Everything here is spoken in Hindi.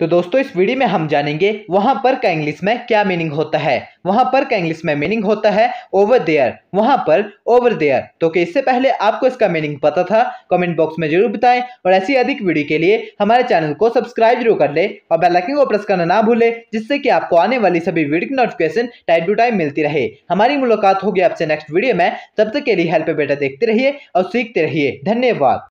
तो दोस्तों इस वीडियो में हम जानेंगे वहां पर का इंग्लिश में क्या मीनिंग होता है। वहां पर का इंग्लिश में मीनिंग होता है ओवर देयर, वहां पर ओवर देयर। तो कि इससे पहले आपको इसका मीनिंग पता था कमेंट बॉक्स में जरूर बताएं और ऐसी अधिक वीडियो के लिए हमारे चैनल को सब्सक्राइब जरूर कर ले और बेल आइकन को प्रेस करना ना भूले, जिससे कि आपको आने वाली सभी वीडियो की नोटिफिकेशन टाइम टू टाइम मिलती रहे। हमारी मुलाकात होगी आपसे नेक्स्ट वीडियो में, तब तक के लिए हेल्प बेटा देखते रहिए और सीखते रहिए। धन्यवाद।